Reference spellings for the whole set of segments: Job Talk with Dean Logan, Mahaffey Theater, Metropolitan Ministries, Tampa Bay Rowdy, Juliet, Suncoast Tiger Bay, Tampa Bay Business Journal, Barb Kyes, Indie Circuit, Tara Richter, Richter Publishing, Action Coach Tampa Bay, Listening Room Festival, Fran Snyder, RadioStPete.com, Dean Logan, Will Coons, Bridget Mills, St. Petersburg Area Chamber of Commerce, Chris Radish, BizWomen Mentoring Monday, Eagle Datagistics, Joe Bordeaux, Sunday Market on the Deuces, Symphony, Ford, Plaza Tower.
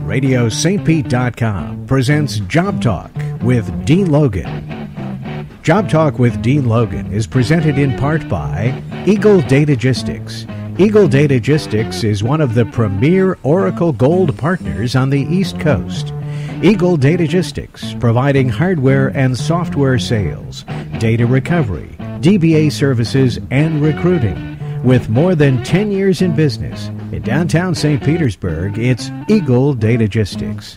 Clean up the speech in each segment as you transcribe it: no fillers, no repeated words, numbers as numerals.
RadioStPete.com presents Job Talk with Dean Logan. Job Talk with Dean Logan is presented in part by Eagle Datagistics. Eagle Datagistics is one of the premier Oracle Gold partners on the East Coast. Eagle Datagistics, providing hardware and software sales, data recovery, DBA services, and recruiting. With more than 10 years in business, in downtown St. Petersburg, it's Eagle Datagistics.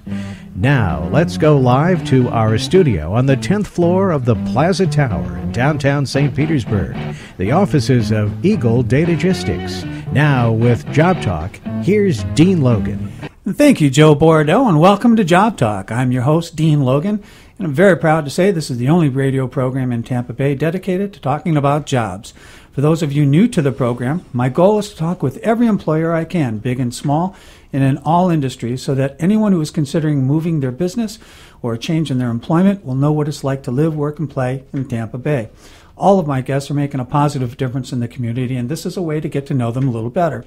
Now, let's go live to our studio on the 10th floor of the Plaza Tower in downtown St. Petersburg, the offices of Eagle Datagistics. Now, with Job Talk, here's Dean Logan. Thank you, Joe Bordeaux, and welcome to Job Talk. I'm your host, Dean Logan, and I'm very proud to say this is the only radio program in Tampa Bay dedicated to talking about jobs. For those of you new to the program, my goal is to talk with every employer I can, big and small, and in all industries, so that anyone who is considering moving their business or a change in their employment will know what it's like to live, work, and play in Tampa Bay. All of my guests are making a positive difference in the community, and this is a way to get to know them a little better.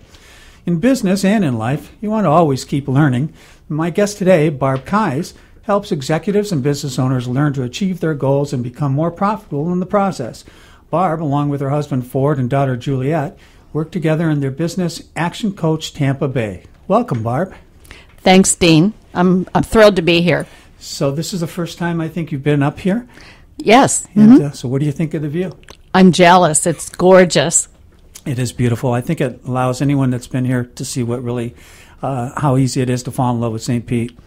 In business and in life, you want to always keep learning. My guest today, Barb Kyes, helps executives and business owners learn to achieve their goals and become more profitable in the process. Barb, along with her husband Ford and daughter Juliet, work together in their business, Action Coach Tampa Bay. Welcome, Barb. Thanks, Dean. I'm thrilled to be here. So this is the first time I think you've been up here? Yes. And, so what do you think of the view? I'm jealous. It's gorgeous. It is beautiful. I think it allows anyone that's been here to see what really, how easy it is to fall in love with St. Pete.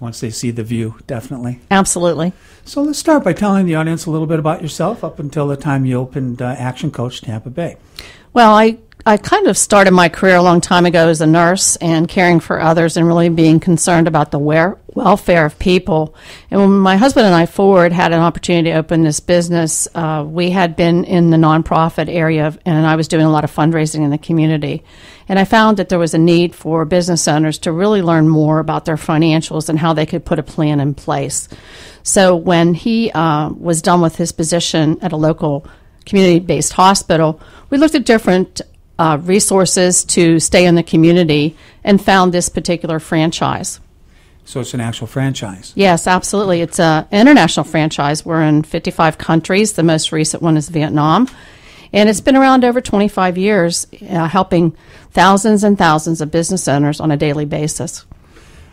Once they see the view, definitely. Absolutely. So let's start by telling the audience a little bit about yourself up until the time you opened Action Coach Tampa Bay. Well, I kind of started my career a long time ago as a nurse and caring for others and really being concerned about the welfare of people. And when my husband and I, Ford, had an opportunity to open this business, we had been in the nonprofit area, and I was doing a lot of fundraising in the community. And I found that there was a need for business owners to really learn more about their financials and how they could put a plan in place. So when he was done with his position at a local community-based hospital, we looked at different resources to stay in the community and found this particular franchise. So it's an actual franchise? Yes, absolutely. It's an international franchise. We're in 55 countries. The most recent one is Vietnam. And it's been around over 25 years, helping thousands and thousands of business owners on a daily basis.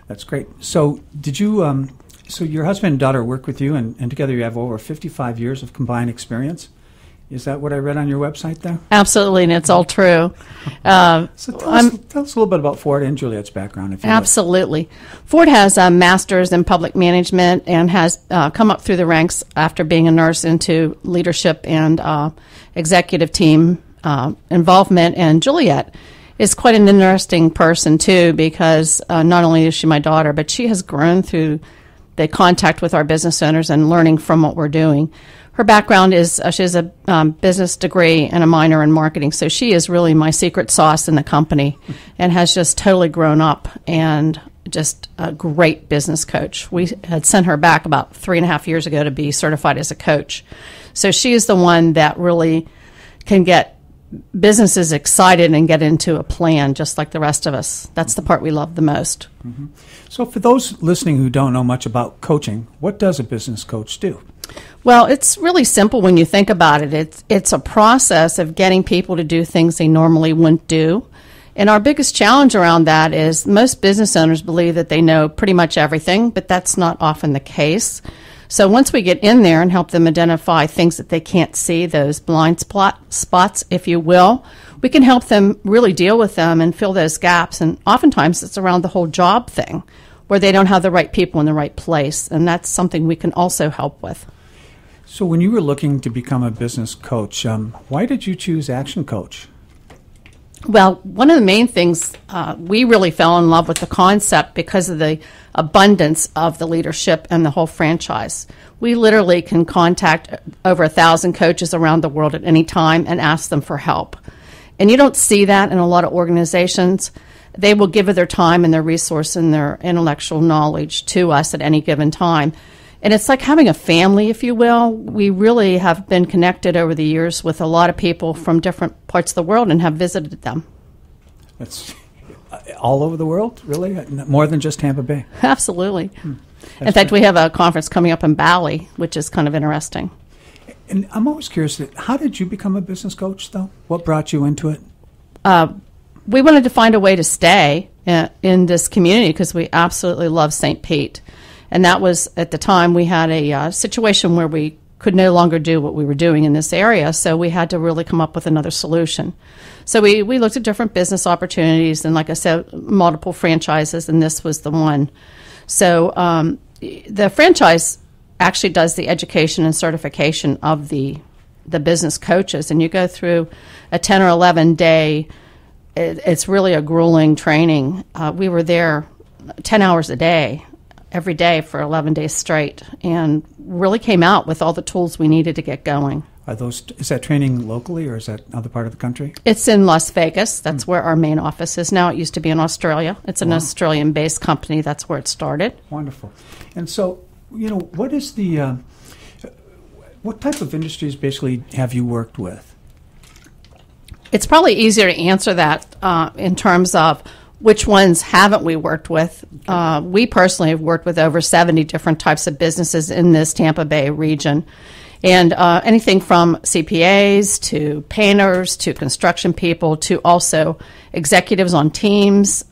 That's great. So did you, so your husband and daughter work with you, and together you have over 55 years of combined experience? Is that what I read on your website there? Absolutely, and it's all true. So tell us a little bit about Ford and Juliet's background, if you absolutely like. Ford has a master's in public management and has come up through the ranks after being a nurse into leadership and executive team involvement. And Juliet is quite an interesting person, too, because not only is she my daughter, but she has grown through the contact with our business owners and learning from what we're doing. Her background is she has a business degree and a minor in marketing, so she is really my secret sauce in the company and has just totally grown up and just a great business coach. We had sent her back about 3.5 years ago to be certified as a coach. So she is the one that really can get businesses excited and get into a plan just like the rest of us. That's the part we love the most. Mm-hmm. So for those listening who don't know much about coaching, what does a business coach do? Well, it's really simple when you think about it. It's a process of getting people to do things they normally wouldn't do. And our biggest challenge around that is most business owners believe that they know pretty much everything, but that's not often the case. So once we get in there and help them identify things that they can't see, those blind spots, if you will, we can help them really deal with them and fill those gaps. And oftentimes it's around the whole job thing where they don't have the right people in the right place. And that's something we can also help with. So when you were looking to become a business coach, why did you choose Action Coach? Well, one of the main things, we really fell in love with the concept because of the abundance of the leadership and the whole franchise. We literally can contact over 1,000 coaches around the world at any time and ask them for help. And you don't see that in a lot of organizations. They will give their time and their resource and their intellectual knowledge to us at any given time. And it's like having a family, if you will. We really have been connected over the years with a lot of people from different parts of the world and have visited them. That's all over the world, really? More than just Tampa Bay? Absolutely. In fact, we have a conference coming up in Bali, which is kind of interesting. And I'm always curious, how did you become a business coach, though? What brought you into it? We wanted to find a way to stay in this community because we absolutely love St. Pete. And that was, at the time, we had a situation where we could no longer do what we were doing in this area, so we had to really come up with another solution. So we looked at different business opportunities and, like I said, multiple franchises, and this was the one. So the franchise actually does the education and certification of the business coaches, and you go through a 10 or 11-day, it's really a grueling training. We were there 10 hours a day, every day for 11 days straight, and really came out with all the tools we needed to get going. Is that training locally, or is that another part of the country? It's in Las Vegas. That's where our main office is now. It used to be in Australia. It's an Australian-based company. That's where it started. Wonderful. And so, you know, what is the what type of industries basically have you worked with? It's probably easier to answer that in terms of which ones haven't we worked with. We personally have worked with over 70 different types of businesses in this Tampa Bay region, and anything from CPAs to painters to construction people to also executives on teams,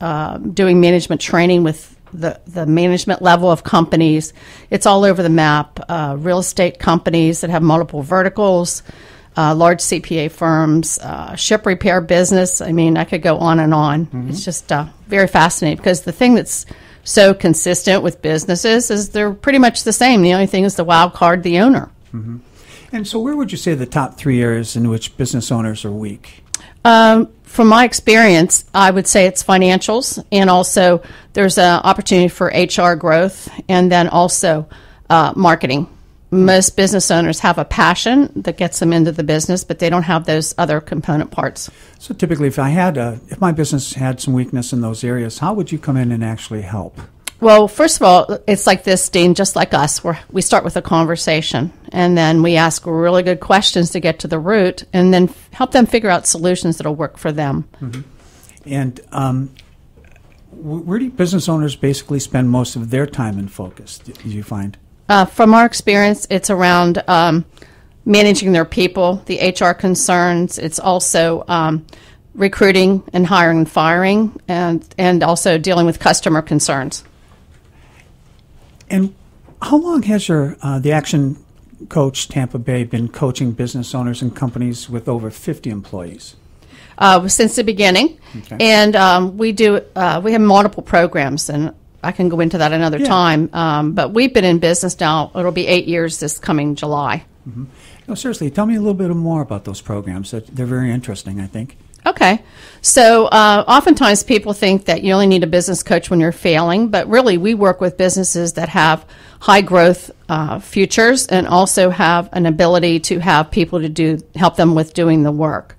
doing management training with the management level of companies. It's all over the map. Real estate companies that have multiple verticals, large CPA firms, ship repair business. I mean, I could go on and on. It's just very fascinating because the thing that's so consistent with businesses is they're pretty much the same. The only thing is the wild card, the owner. And so where would you say the top three areas in which business owners are weak? From my experience, I would say it's financials, and also there's an opportunity for HR growth, and then also marketing. Most business owners have a passion that gets them into the business, but they don't have those other component parts. So typically, if my business had some weakness in those areas, how would you come in and actually help? Well, first of all, it's like this, Dean, just like us. We start with a conversation, and then we ask really good questions to get to the root, and then help them figure out solutions that will work for them. And where do business owners basically spend most of their time and focus, do you find? From our experience, it's around managing their people, the HR concerns. It's also recruiting and hiring and firing, and also dealing with customer concerns. And how long has the Action Coach Tampa Bay been coaching business owners and companies with over 50 employees? Since the beginning. And we have multiple programs, and I can go into that another time, but we've been in business now. It'll be 8 years this coming July. No, seriously, tell me a little bit more about those programs. They're very interesting, I think. Okay. So oftentimes people think that you only need a business coach when you're failing, but really we work with businesses that have high growth futures and also have an ability to have people to help them with doing the work.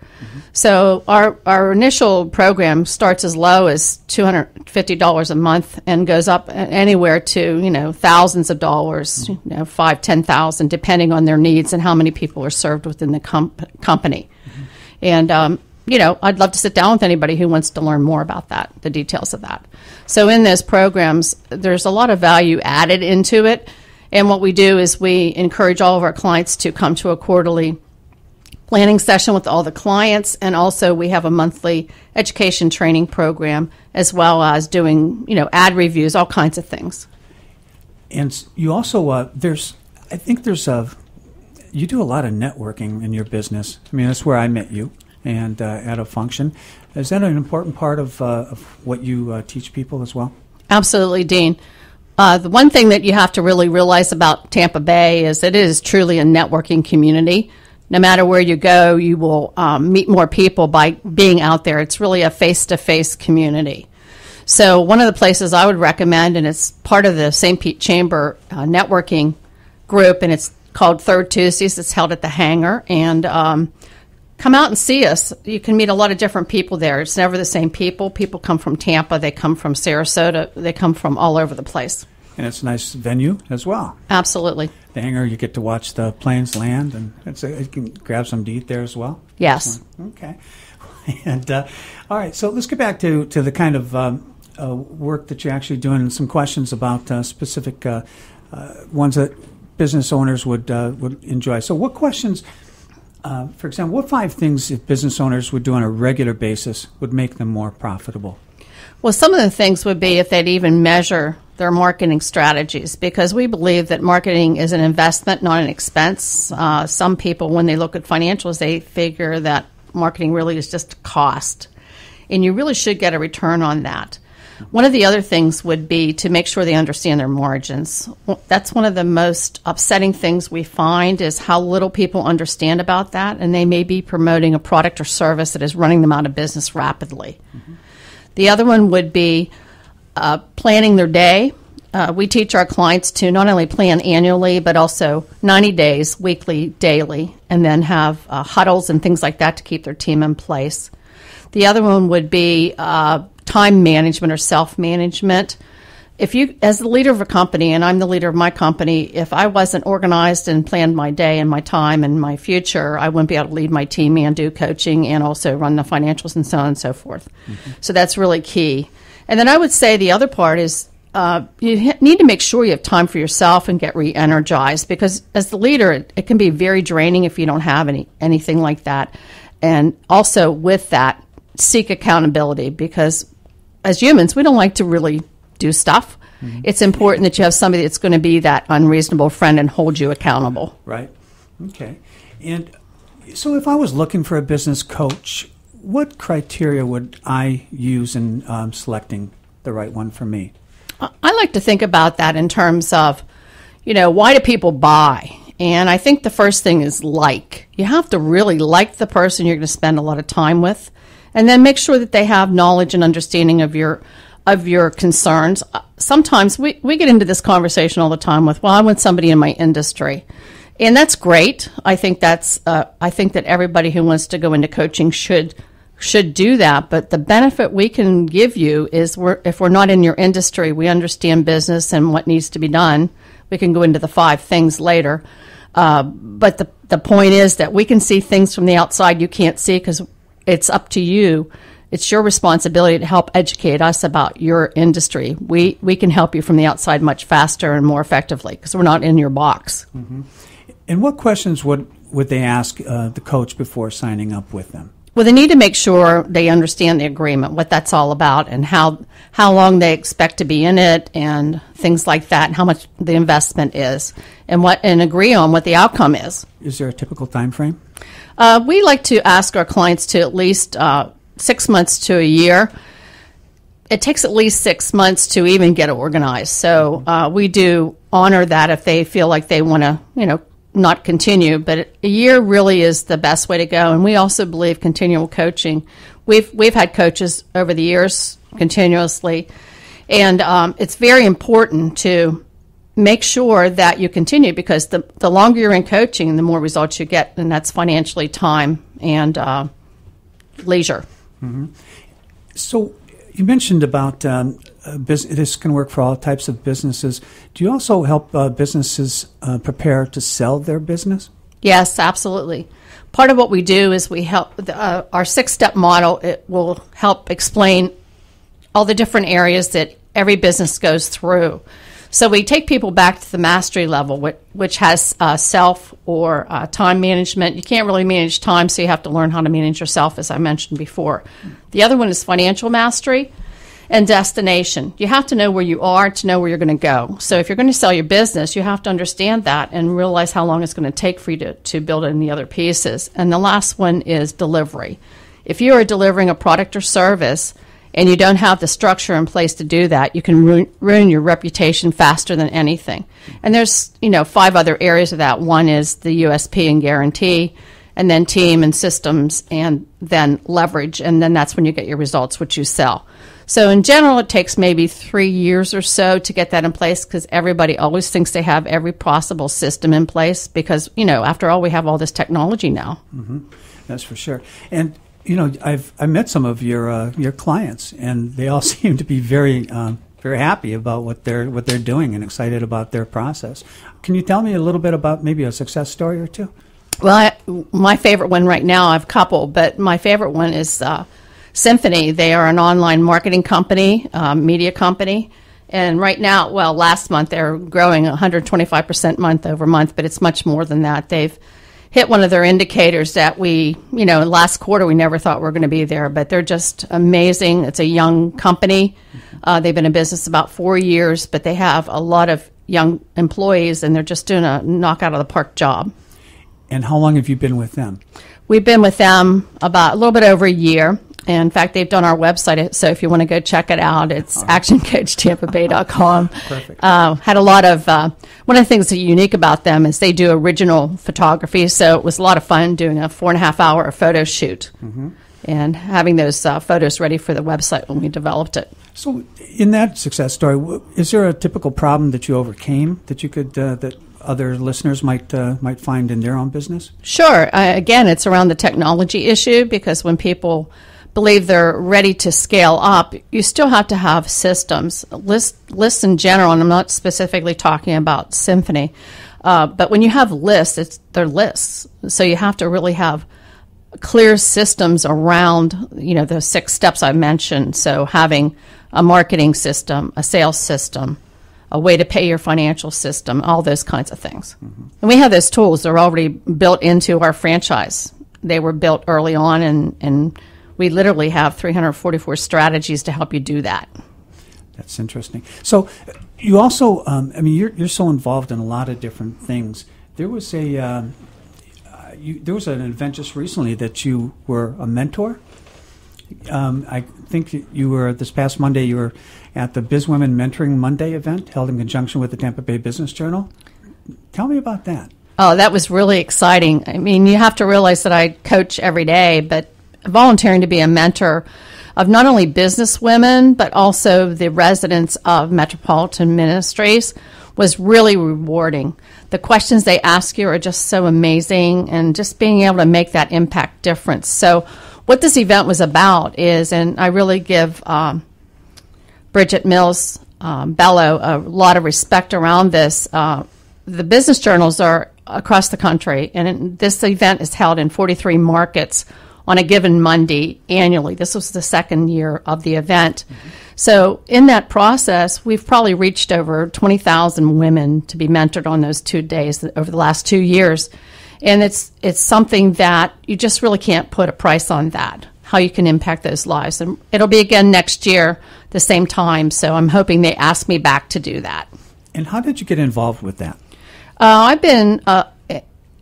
So our initial program starts as low as $250 a month and goes up anywhere to, you know, thousands of dollars, you know, $5,000 to $10,000, depending on their needs and how many people are served within the company. And you know, I'd love to sit down with anybody who wants to learn more about that, the details of that. So in those programs, there's a lot of value added into it. And what we do is we encourage all of our clients to come to a quarterly planning session with all the clients, and also we have a monthly education training program, as well as doing, you know, ad reviews, all kinds of things. And you also, you do a lot of networking in your business. I mean, that's where I met you. And at a function. Is that an important part of what you teach people as well? Absolutely, Dean. The one thing that you have to really realize about Tampa Bay is that it is truly a networking community. No matter where you go, you will meet more people by being out there. It's really a face-to-face community. So one of the places I would recommend, and it's part of the St. Pete Chamber networking group, and it's called Third Tuesdays. It's held at the hangar, and come out and see us. You can meet a lot of different people there. It's never the same people. People come from Tampa. They come from Sarasota. They come from all over the place. And it's a nice venue as well. Absolutely. The hangar, you get to watch the planes land, and it's a, you can grab something to eat there as well. Yes. Excellent. Okay. And all right, so let's get back to the kind of work that you're actually doing, and some questions about specific ones that business owners would enjoy. So what questions, for example, what 5 things if business owners would do on a regular basis would make them more profitable? Well, some of the things would be if they'd even measure their marketing strategies, because we believe that marketing is an investment, not an expense. Some people, when they look at financials, they figure that marketing really is just cost, and you really should get a return on that. One of the other things would be to make sure they understand their margins. That's one of the most upsetting things we find is how little people understand about that, and they may be promoting a product or service that is running them out of business rapidly. Mm-hmm. The other one would be planning their day. We teach our clients to not only plan annually, but also 90 days, weekly, daily, and then have huddles and things like that to keep their team in place. The other one would be time management or self-management. If you, as the leader of a company, and I'm the leader of my company, if I wasn't organized and planned my day and my time and my future, I wouldn't be able to lead my team and do coaching and also run the financials and so on and so forth. Mm-hmm. So that's really key. And then I would say the other part is you need to make sure you have time for yourself and get re-energized, because as the leader, it can be very draining if you don't have anything like that. And also with that, seek accountability, because as humans, we don't like to really do stuff. Mm-hmm. It's important that you have somebody that's going to be that unreasonable friend and hold you accountable. Right. Okay. And so if I was looking for a business coach, what criteria would I use in selecting the right one for me? I like to think about that in terms of, you know, why do people buy? And I think the first thing is like. You have to really like the person you're going to spend a lot of time with, and then make sure that they have knowledge and understanding of your concerns. Sometimes we get into this conversation all the time with, well, I want somebody in my industry. And that's great. I think that everybody who wants to go into coaching should do that, but the benefit we can give you is if we're not in your industry, we understand business and what needs to be done. We can go into the 5 things later, but the point is that we can see things from the outside you can't see, because it's up to you. It's your responsibility to help educate us about your industry. We can help you from the outside much faster and more effectively, because we're not in your box. Mm-hmm. And what questions would they ask the coach before signing up with them? Well, they need to make sure they understand the agreement, what that's all about, and how long they expect to be in it, and things like that, and how much the investment is, and agree on what the outcome is. Is there a typical time frame? We like to ask our clients to at least 6 months to a year. It takes at least 6 months to even get organized. So we do honor that if they feel like they want to, you know, not continue, but a year really is the best way to go. And we also believe continual coaching. We've had coaches over the years continuously, and it's very important to make sure that you continue, because the longer you're in coaching, the more results you get, and that's financially time and leisure. Mm-hmm. So you mentioned about this can work for all types of businesses. Do you also help businesses prepare to sell their business? Yes, absolutely. Part of what we do is we help our 6-step model. It will help explain all the different areas that every business goes through. So we take people back to the mastery level, which has self or time management. You can't really manage time, so you have to learn how to manage yourself, as I mentioned before. The other one is financial mastery and destination. You have to know where you are to know where you're going to go. So if you're going to sell your business, you have to understand that and realize how long it's going to take for you to build in the other pieces. And the last one is delivery. If you are delivering a product or service, and you don't have the structure in place to do that, you can ruin your reputation faster than anything. And there's, you know, 5 other areas of that. One is the USP and guarantee, and then team and systems, and then leverage, and then that's when you get your results, which you sell. So in general, it takes maybe 3 years or so to get that in place, because everybody always thinks they have every possible system in place, because, you know, after all, we have all this technology now. Mm-hmm. That's for sure. And you know, I met some of your clients, and they all seem to be very very happy about what they're doing and excited about their process. Can you tell me a little bit about maybe a success story or two? Well, my favorite one right now, I have a couple, but my favorite one is Symphony. They are an online marketing company, media company. And right now, well, last month, they're growing 125% month over month, but it's much more than that. They've hit one of their indicators that we, you know, last quarter we never thought we were going to be there, but they're just amazing. It's a young company. They've been in business about 4 years, but they have a lot of young employees, and they're just doing a knockout of the park job. And how long have you been with them? We've been with them about a little bit over a year. And in fact, they've done our website, so if you want to go check it out, it's actioncoachtampabay.com. Perfect. Had a lot of, one of the things that's unique about them is they do original photography, so it was a lot of fun doing a 4.5-hour photo shoot and having those photos ready for the website when we developed it. So in that success story, is there a typical problem that you overcame that you could, that other listeners might find in their own business? Sure. Again, it's around the technology issue, because when people believe they're ready to scale up, you still have to have systems. Lists in general, and I'm not specifically talking about Symphony, but when you have lists, they're lists. So you have to really have clear systems around, you know, the 6 steps I mentioned. So having a marketing system, a sales system, a way to pay your financial system, all those kinds of things. And we have those tools. They're already built into our franchise. They were built early on, and we literally have 344 strategies to help you do that. That's interesting. So you also, I mean, you're so involved in a lot of different things. There was a there was an event just recently that you were a mentor. I think you were, this past Monday, you were at the BizWomen Mentoring Monday event held in conjunction with the Tampa Bay Business Journal. Tell me about that. Oh, that was really exciting. I mean, you have to realize that I coach every day, but volunteering to be a mentor of not only business women but also the residents of Metropolitan Ministries was really rewarding. The questions they ask you are just so amazing, and just being able to make that impact difference. So what this event was about is, and I really give Bridget Mills Bello a lot of respect around this, the business journals are across the country, and this event is held in 43 markets on a given Monday annually. This was the second year of the event. So in that process, we've probably reached over 20,000 women to be mentored on those 2 days over the last 2 years. And it's something that you just really can't put a price on, that, how you can impact those lives. And it'll be again next year, the same time. So I'm hoping they ask me back to do that. And how did you get involved with that?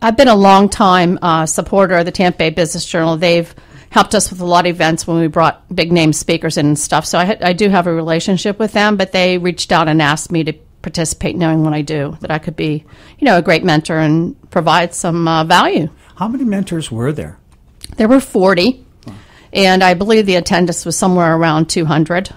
I've been a long-time supporter of the Tampa Bay Business Journal. They've helped us with a lot of events when we brought big-name speakers in and stuff. So I do have a relationship with them, but they reached out and asked me to participate, knowing what I do, that I could be, you know, a great mentor and provide some value. How many mentors were there? There were 40, and I believe the attendance was somewhere around 200.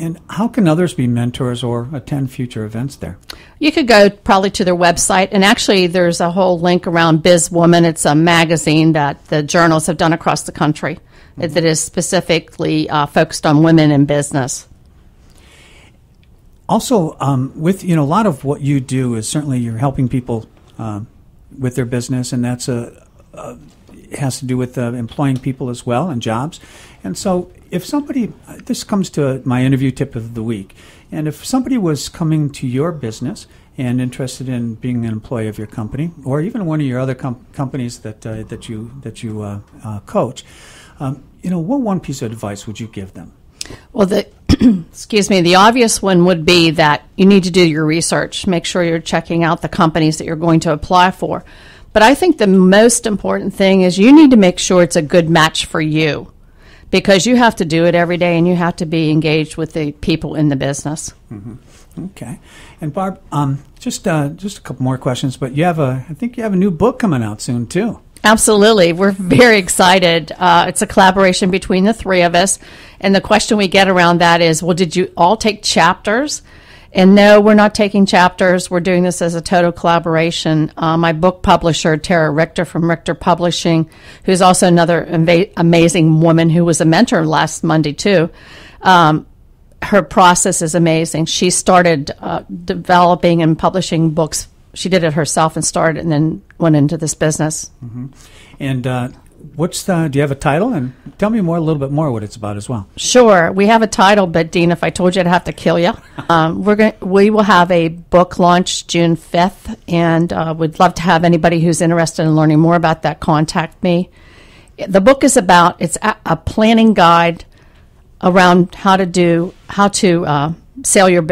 And how can others be mentors or attend future events there? You could go probably to their website, and actually there's a whole link around BizWomen. It's a magazine that the journals have done across the country that is specifically focused on women in business. Also, with, you know, a lot of what you do is certainly you're helping people with their business, and that's it has to do with employing people as well and jobs. And so if somebody, this comes to my interview tip of the week, and if somebody was coming to your business and interested in being an employee of your company, or even one of your other companies that you coach, you know, what one piece of advice would you give them? Well, excuse me, the obvious one would be that you need to do your research. Make sure you're checking out the companies that you're going to apply for. But I think the most important thing is you need to make sure it's a good match for you, because you have to do it every day, and you have to be engaged with the people in the business. Okay. And Barb, just a couple more questions, but you have I think you have a new book coming out soon too. Absolutely. We're very excited. It's a collaboration between the three of us, and the question we get around that is, well, did you all take chapters? And no, we're not taking chapters. We're doing this as a total collaboration. My book publisher, Tara Richter from Richter Publishing, who's also another amazing woman who was a mentor last Monday too, her process is amazing. She started developing and publishing books. She did it herself and started, and then went into this business. Mm-hmm. And what's the, do you have a title? And tell me more, a little bit more what it's about as well. Sure. We have a title, but Dean, if I told you, I'd have to kill you. We will have a book launch June 5th, and we'd love to have anybody who's interested in learning more about that contact me. The book is about, it's a planning guide around how to sell your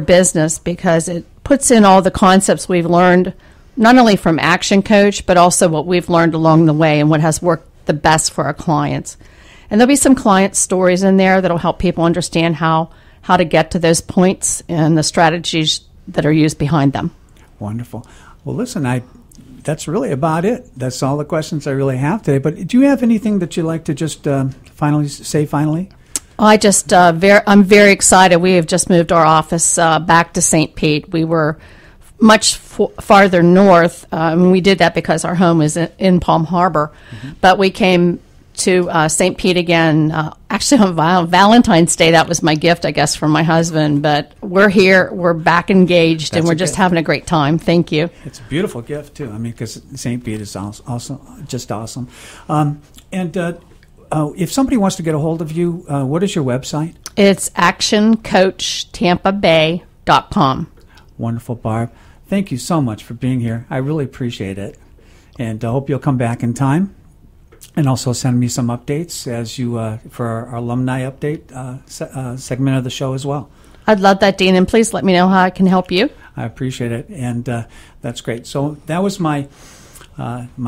business, because it puts in all the concepts we've learned, not only from Action Coach, but also what we've learned along the way and what has worked the best for our clients. And there'll be some client stories in there that'll help people understand how to get to those points and the strategies that are used behind them. Wonderful. Well, listen, that's really about it. That's all the questions I really have today. But do you have anything that you'd like to just finally say? I'm very excited. We have just moved our office back to St. Pete. We were much farther north. We did that because our home is in Palm Harbor. Mm-hmm. But we came to St. Pete again, actually on Valentine's Day. That was my gift, I guess, from my husband. But we're here, we're back engaged, and we're just having a great time. Thank you. It's a beautiful gift, too. I mean, because St. Pete is also just awesome. If somebody wants to get a hold of you, what is your website? It's actioncoachtampabay.com. Wonderful, Barb. Thank you so much for being here. I really appreciate it. And I hope you'll come back in time. And also send me some updates as you for our alumni update segment of the show as well. I'd love that, Dean, and please let me know how I can help you. I appreciate it, and that's great. So that was my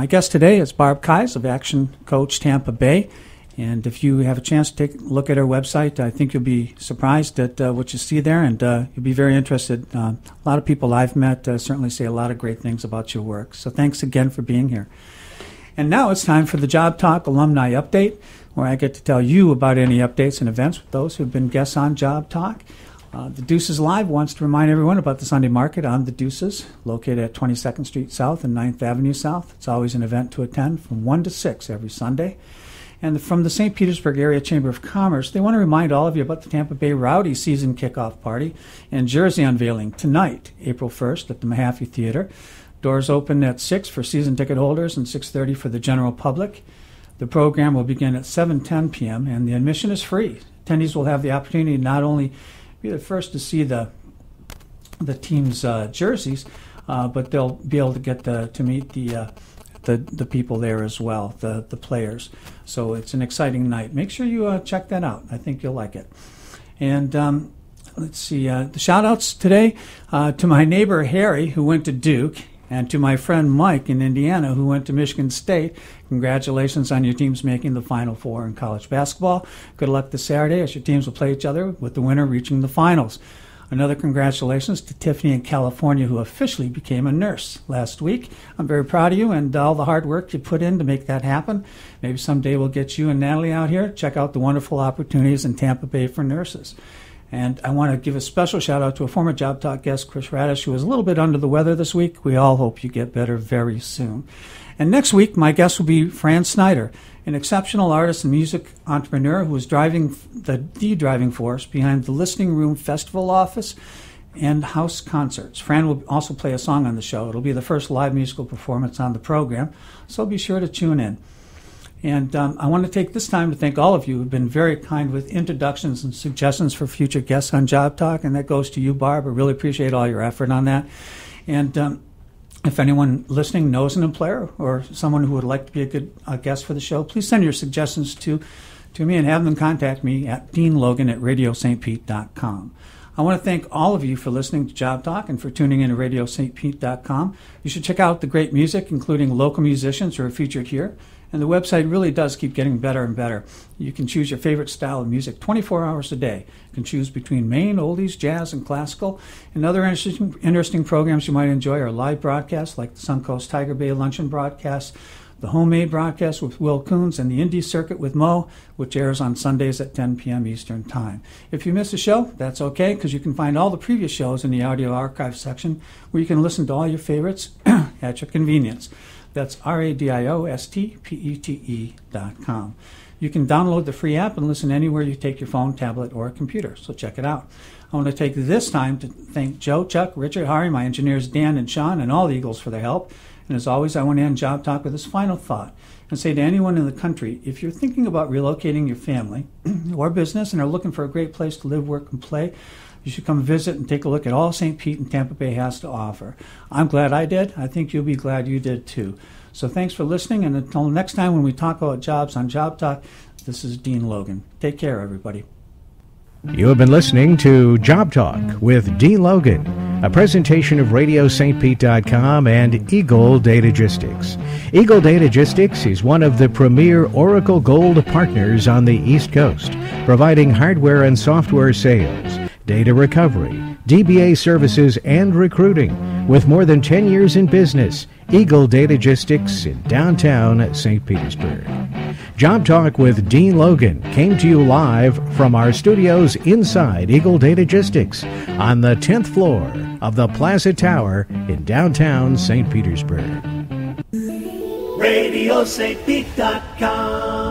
guest today is Barb Kyes of Action Coach Tampa Bay, and if you have a chance to take a look at her website, I think you'll be surprised at what you see there, and you'll be very interested. A lot of people I've met certainly say a lot of great things about your work. So thanks again for being here. And now it's time for the Job Talk Alumni Update, where I get to tell you about any updates and events with those who have been guests on Job Talk. The Deuces Live wants to remind everyone about the Sunday Market on the Deuces, located at 22nd Street South and 9th Avenue South. It's always an event to attend from 1 to 6 every Sunday. And from the St. Petersburg Area Chamber of Commerce, they want to remind all of you about the Tampa Bay Rowdy season kickoff party and jersey unveiling tonight, April 1st, at the Mahaffey Theater. Doors open at 6 for season ticket holders and 6:30 for the general public. The program will begin at 7:10 p.m. and the admission is free. Attendees will have the opportunity to not only be the first to see the team's jerseys, but they'll be able to get to meet the people there as well, the players. So it's an exciting night. Make sure you check that out. I think you'll like it. And let's see, the shout-outs today to my neighbor Harry, who went to Duke, and to my friend Mike in Indiana, who went to Michigan State. Congratulations on your teams making the Final Four in college basketball. Good luck this Saturday as your teams will play each other, with the winner reaching the finals. Another congratulations to Tiffany in California, who officially became a nurse last week. I'm very proud of you and all the hard work you put in to make that happen. Maybe someday we'll get you and Natalie out here. Check out the wonderful opportunities in Tampa Bay for nurses. And I want to give a special shout-out to a former Job Talk guest, Chris Radish, who was a little bit under the weather this week. We all hope you get better very soon. And next week, my guest will be Fran Snyder, an exceptional artist and music entrepreneur who is the driving force behind the Listening Room Festival office and house concerts. Fran will also play a song on the show. It'll be the first live musical performance on the program, so be sure to tune in. And I want to take this time to thank all of you who have been very kind with introductions and suggestions for future guests on Job Talk, and that goes to you, Barb. I really appreciate all your effort on that. And if anyone listening knows an employer or someone who would like to be a good guest for the show, please send your suggestions to me and have them contact me at DeanLogan@RadioStPete.com. I want to thank all of you for listening to Job Talk and for tuning in to RadioStPete.com. You should check out the great music, including local musicians who are featured here. And the website really does keep getting better and better. You can choose your favorite style of music 24 hours a day. You can choose between Maine, oldies, jazz, and classical. And other interesting programs you might enjoy are live broadcasts like the Suncoast Tiger Bay Luncheon broadcast, the Homemade broadcast with Will Coons, and the Indie Circuit with Mo, which airs on Sundays at 10 p.m. Eastern Time. If you miss a show, that's okay, because you can find all the previous shows in the audio archive section, where you can listen to all your favorites at your convenience. That's RadioStPete.com. You can download the free app and listen anywhere you take your phone, tablet, or computer, so check it out. I want to take this time to thank Joe, Chuck, Richard, Harry, my engineers Dan and Sean, and all the Eagles for their help. And as always, I want to end Job Talk with this final thought and say to anyone in the country, if you're thinking about relocating your family or business and are looking for a great place to live, work, and play, you should come visit and take a look at all St. Pete and Tampa Bay has to offer. I'm glad I did. I think you'll be glad you did too. So thanks for listening, and until next time when we talk about jobs on Job Talk, this is Dean Logan. Take care, everybody. You have been listening to Job Talk with Dean Logan, a presentation of RadioStPete.com and Eagle Datagistics. Eagle Datagistics is one of the premier Oracle Gold partners on the East Coast, providing hardware and software sales, data recovery, DBA services, and recruiting. With more than 10 years in business, Eagle Datagistics in downtown St. Petersburg. Job Talk with Dean Logan came to you live from our studios inside Eagle Datagistics on the 10th floor of the Plaza Tower in downtown St. Petersburg. RadioStPete.com